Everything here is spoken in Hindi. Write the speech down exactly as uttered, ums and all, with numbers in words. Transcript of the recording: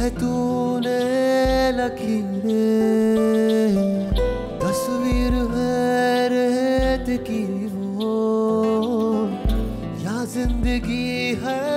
है तूने लकीरें, तस्वीर है रेत की वो, या जिंदगी है